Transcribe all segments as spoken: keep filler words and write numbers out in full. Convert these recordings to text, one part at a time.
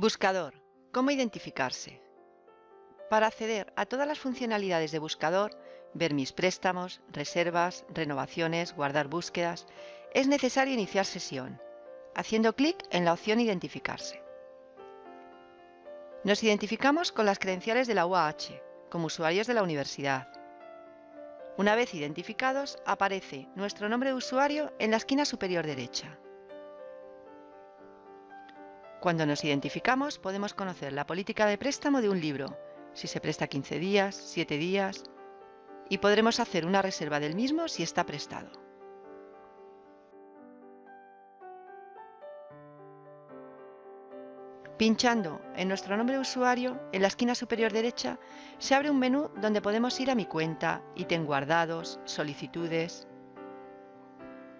Buscador. ¿Cómo identificarse? Para acceder a todas las funcionalidades de Buscador, ver mis préstamos, reservas, renovaciones, guardar búsquedas, es necesario iniciar sesión, haciendo clic en la opción Identificarse. Nos identificamos con las credenciales de la U A H, como usuarios de la universidad. Una vez identificados, aparece nuestro nombre de usuario en la esquina superior derecha. Cuando nos identificamos podemos conocer la política de préstamo de un libro, si se presta quince días, siete días, y podremos hacer una reserva del mismo si está prestado. Pinchando en nuestro nombre de usuario, en la esquina superior derecha, se abre un menú donde podemos ir a Mi cuenta, ítem guardados, solicitudes.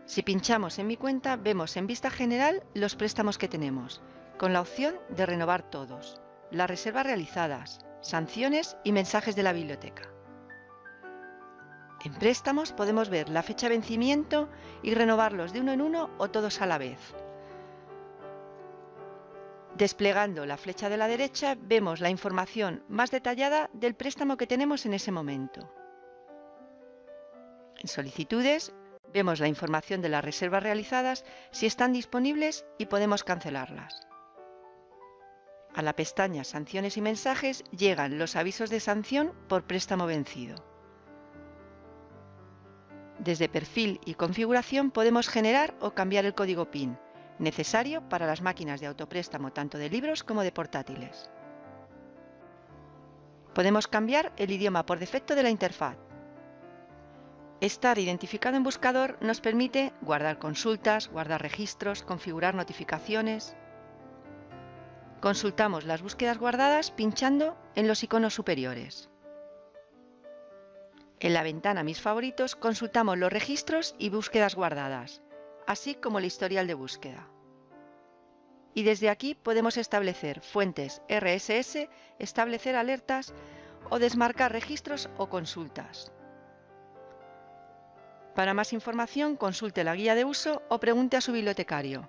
Si pinchamos en Mi cuenta, vemos en vista general los préstamos que tenemos, con la opción de renovar todos, las reservas realizadas, sanciones y mensajes de la biblioteca. En préstamos podemos ver la fecha de vencimiento y renovarlos de uno en uno o todos a la vez. Desplegando la flecha de la derecha vemos la información más detallada del préstamo que tenemos en ese momento. En solicitudes vemos la información de las reservas realizadas, si están disponibles y podemos cancelarlas. A la pestaña Sanciones y mensajes llegan los avisos de sanción por préstamo vencido. Desde Perfil y Configuración podemos generar o cambiar el código PIN, necesario para las máquinas de autopréstamo tanto de libros como de portátiles. Podemos cambiar el idioma por defecto de la interfaz. Estar identificado en Buscador nos permite guardar consultas, guardar registros, configurar notificaciones. Consultamos las búsquedas guardadas pinchando en los iconos superiores. En la ventana Mis favoritos consultamos los registros y búsquedas guardadas, así como el historial de búsqueda. Y desde aquí podemos establecer fuentes R S S, establecer alertas o desmarcar registros o consultas. Para más información, consulte la guía de uso o pregunte a su bibliotecario.